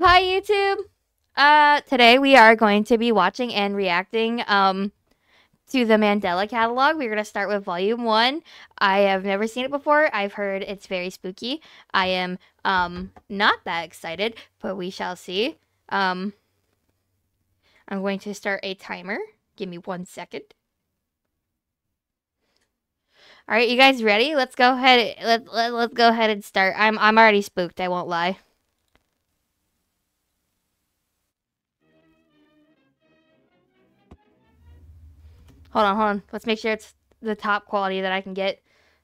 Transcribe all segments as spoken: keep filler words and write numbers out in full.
Hi, YouTube. Uh, today we are going to be watching and reacting um, to the Mandela Catalog. We're going to start with Volume one. I have never seen it before. I've heard it's very spooky. I am um, not that excited, but we shall see. Um, I'm going to start a timer. Give me one second. All right, you guys ready? Let's go ahead. Let, let, let's go ahead and start. I'm I'm already spooked. I won't lie. Hold on, hold on. Let's make sure it's the top quality that I can get.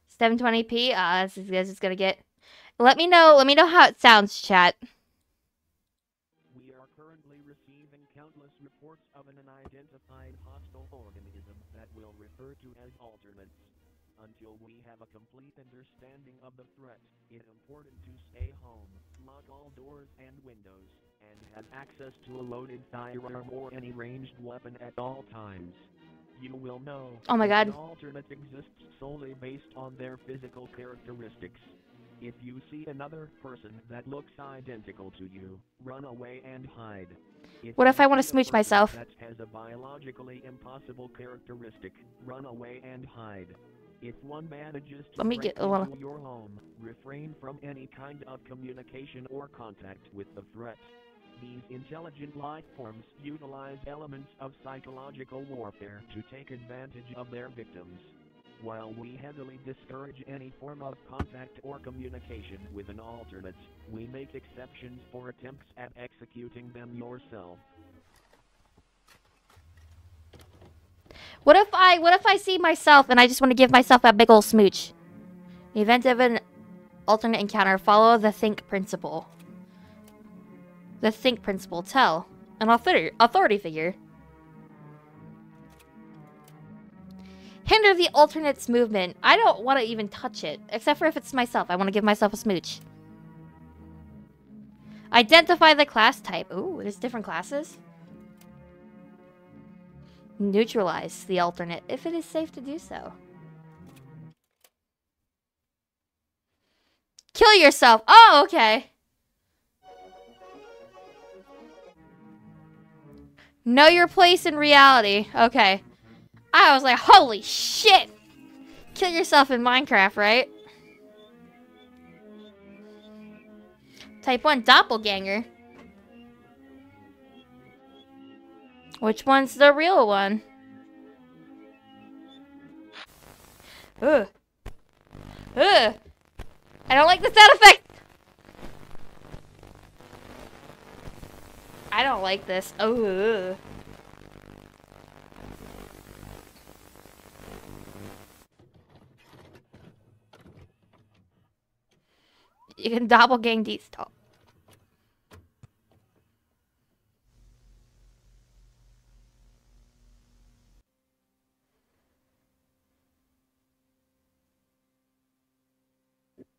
seven twenty p. Uh, this is this is gonna get. Let me know. Let me know how it sounds, chat. We are currently receiving countless reports of an unidentified hostile organism that we'll refer to as alternates. Until we have a complete understanding of the threat, it's important to stay home, lock all doors and windows, and have access to a loaded firearm or any ranged weapon at all times. You will know. Oh my God. An alternate exists solely based on their physical characteristics. If you see another person that looks identical to you, run away and hide. If what if I want to smooch myself? That has a biologically impossible characteristic. Run away and hide. If one manages to get into your home, refrain from any kind of communication or contact with the threat. These intelligent life forms utilize elements of psychological warfare to take advantage of their victims. While we heavily discourage any form of contact or communication with an alternate, we make exceptions for attempts at executing them yourself. What if I what if I see myself and I just want to give myself a big old smooch? In the event of an alternate encounter, follow the think principle. The think principle, tell an authority authority figure. Hinder the alternate's movement. I don't want to even touch it, except for if it's myself. I want to give myself a smooch. Identify the class type. Ooh, there's different classes. Neutralize the alternate if it is safe to do so. Kill yourself. Oh, okay. Know your place in reality. Okay. I was like, holy shit. Kill yourself in Minecraft, right? Type one doppelganger. Which one's the real one? Ugh. Ugh. I don't like the sound effect. I don't like this. Oh. You can doppelgang these top.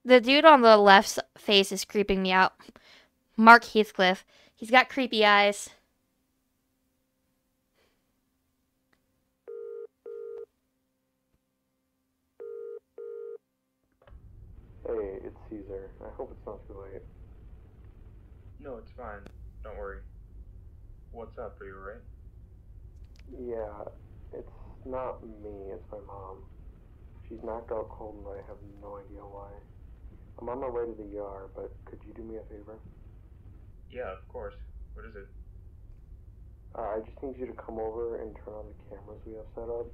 The dude on the left's face is creeping me out. Mark Heathcliff. He's got creepy eyes. Hey, it's Caesar. I hope it's not too late. No, it's fine. Don't worry. What's up? Are you alright? Yeah, it's not me. It's my mom. She's knocked out cold and I have no idea why. I'm on my way to the E R, but could you do me a favor? Yeah, of course. What is it? Uh, I just need you to come over and turn on the cameras we have set up.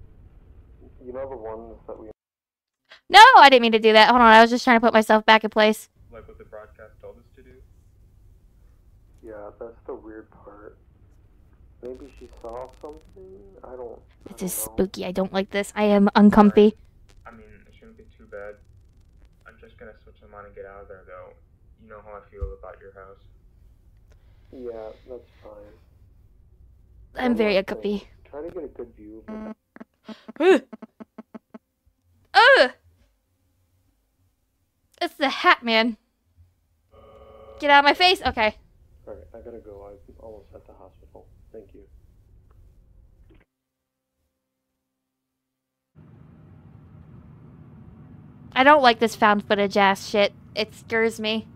You know the ones that we... No! I didn't mean to do that. Hold on, I was just trying to put myself back in place. Like what the broadcast told us to do? Yeah, that's the weird part. Maybe she saw something? I don't... This is spooky. I don't like this. I am uncomfy. Right. I mean, it shouldn't be too bad. I'm just gonna switch them on and get out of there, though. You know how I feel about your house. Yeah, that's fine. I'm very uncomfy. Try to get a good view. Ugh! It's the hat, man. Get out of my face! Okay. Alright, I gotta go. I'm almost at the hospital. Thank you. I don't like this found footage ass shit. It scares me.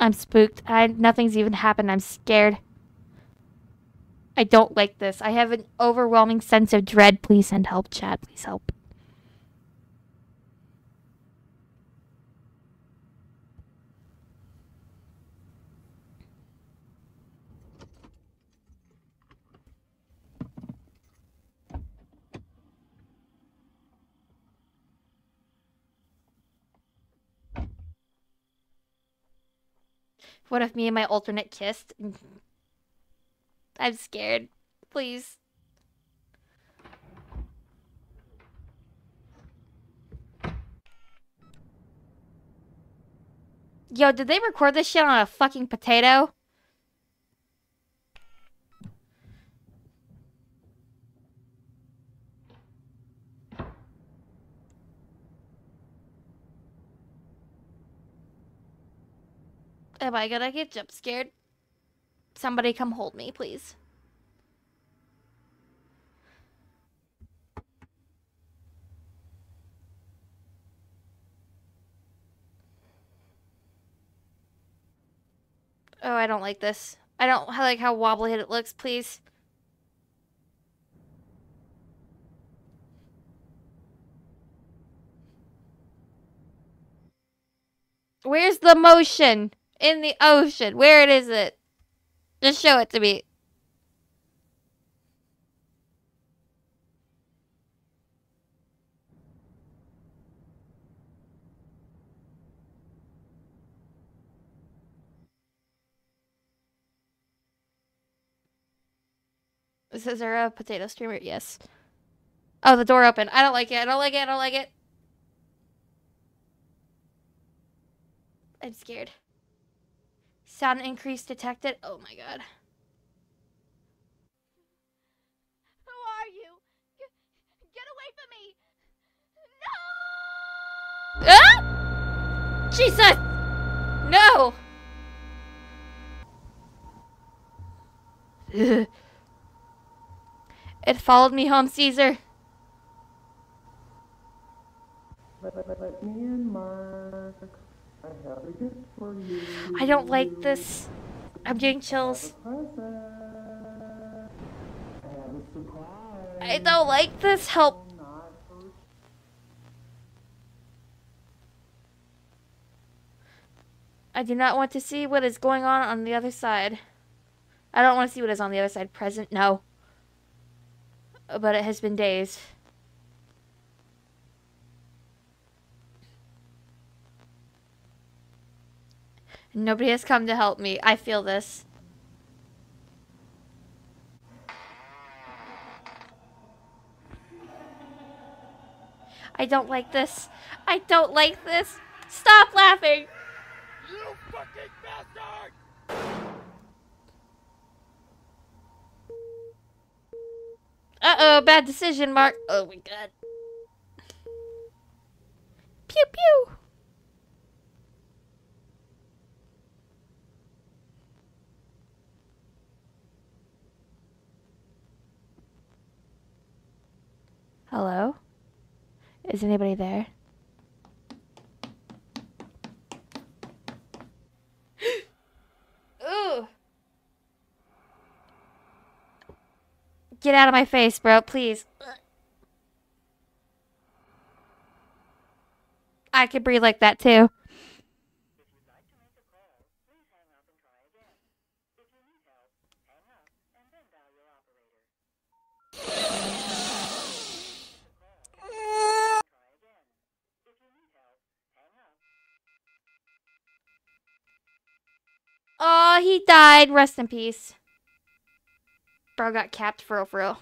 I'm spooked. I, nothing's even happened. I'm scared. I don't like this. I have an overwhelming sense of dread. Please send help, Chad. Please help. What if me and my alternate kissed? I'm scared. Please. Yo, did they record this shit on a fucking potato? Am I gonna get jump scared? Somebody come hold me, please. Oh, I don't like this. I don't I like how wobbly it looks, please. Where's the motion? In the ocean. Where it is it? Just show it to me. Is there a potato streamer? Yes. Oh, the door opened. I don't like it. I don't like it. I don't like it. I'm scared. Sound increase detected. Oh my god. Who are you? Get, get away from me! No! Ah! Jesus! No! It followed me home, Caesar. Let, let, let me in, Mark. I have a gift for you. I don't like this. I'm getting chills. I have a present. I have a surprise. I don't like this. Help. I do not want to see what is going on on the other side. I don't want to see what is on the other side. Present? No. But it has been days. Nobody has come to help me. I feel this. I don't like this. I don't like this. Stop laughing! You fucking bastard! Uh-oh, bad decision, Mark. Oh my god. Pew pew! Hello? Is anybody there? Ooh! Get out of my face, bro, please. I could breathe like that too. Oh, he died. Rest in peace. Bro got capped for real, for real.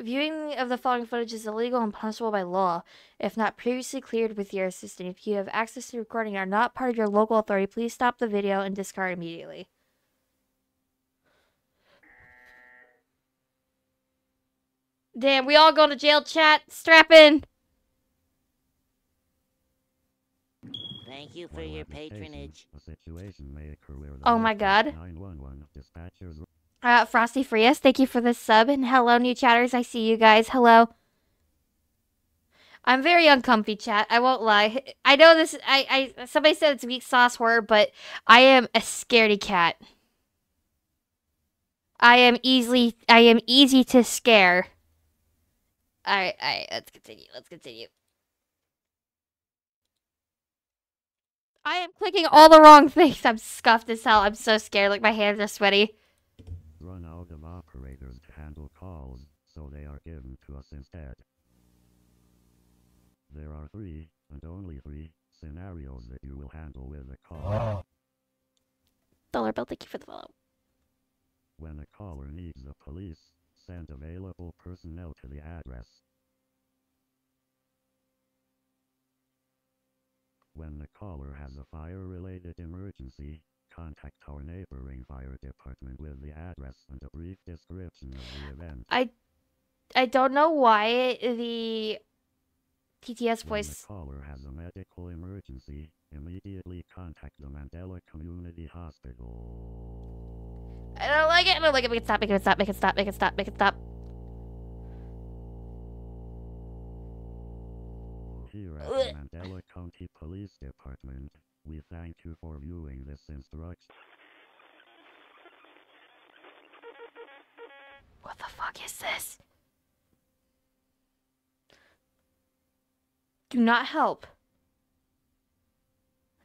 Viewing of the following footage is illegal and punishable by law. If not previously cleared with your assistant, if you have access to recording and are not part of your local authority, please stop the video and discard immediately. Damn, we all going to jail, chat. Strap in. Thank you for your patronage. Oh my god. Uh, Frosty Frias, thank you for the sub. And hello, new chatters. I see you guys. Hello. I'm very uncomfy, chat. I won't lie. I know this. I, I somebody said it's weak sauce horror, but I am a scaredy cat. I am easily. I am easy to scare. All right, all right. Let's continue. Let's continue. I am clicking all the wrong things. I'm scuffed as hell. I'm so scared. Like, my hands are sweaty. Run out of operators to handle calls, so they are given to us instead. There are three, and only three, scenarios that you will handle with a call. Dollar Bill, thank you for the follow. When a caller needs the police, send available personnel to the address. When the caller has a fire-related emergency, contact our neighboring fire department with the address and a brief description of the event. I, I don't know why the T T S voice... When the caller has a medical emergency, immediately contact the Mandela Community Hospital. I don't like it! I don't like it! Make it stop! Make it stop! Make it stop! Make it stop! Make it stop! Here at the Mandela County Police Department, we thank you for viewing this instruction. What the fuck is this? Do not help.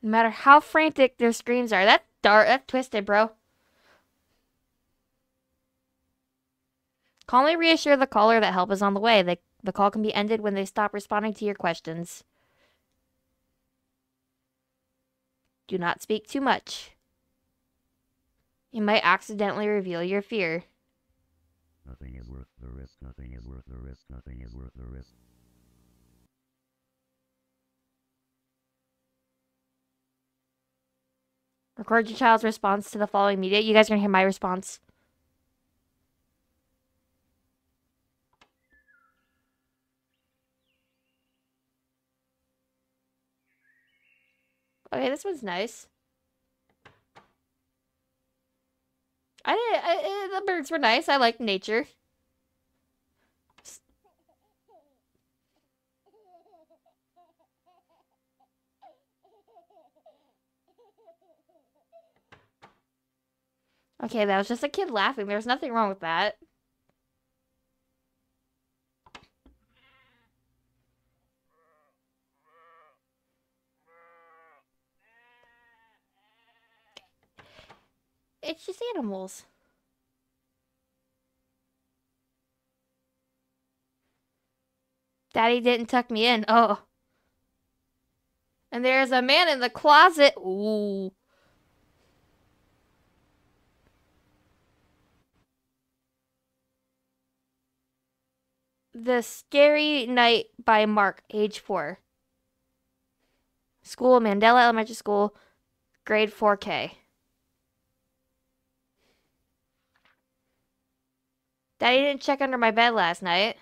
No matter how frantic their screams are, that's dark, that's twisted, bro. Calmly reassure the caller that help is on the way. They The call can be ended when they stop responding to your questions. Do not speak too much. You might accidentally reveal your fear. Nothing is worth the risk, nothing is worth the risk, nothing is worth the risk. Record your child's response to the following media. You guys are gonna hear my response. Okay, this one's nice. I didn't. I, I, the birds were nice. I like nature. Okay, that was just a kid laughing. There's nothing wrong with that. It's just animals. Daddy didn't tuck me in. Oh. And there's a man in the closet. Ooh. The Scary Night by Mark, age four. School, Mandela Elementary School, grade four K. Daddy didn't check under my bed last night.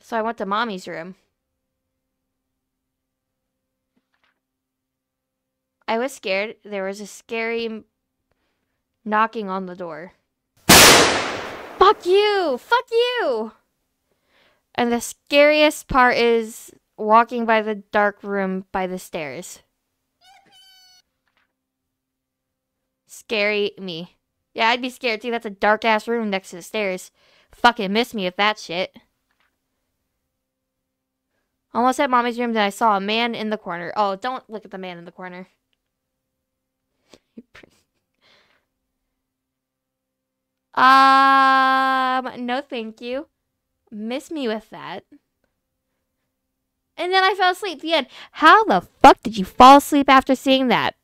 So I went to mommy's room. I was scared. There was a scary knocking on the door. Fuck you! Fuck you! And the scariest part is walking by the dark room by the stairs. Scary me. Yeah, I'd be scared too. That's a dark ass room next to the stairs. Fucking miss me with that shit. Almost at mommy's room, then I saw a man in the corner. Oh, don't look at the man in the corner. Um, no thank you. Miss me with that. And then I fell asleep. The end. How the fuck did you fall asleep after seeing that?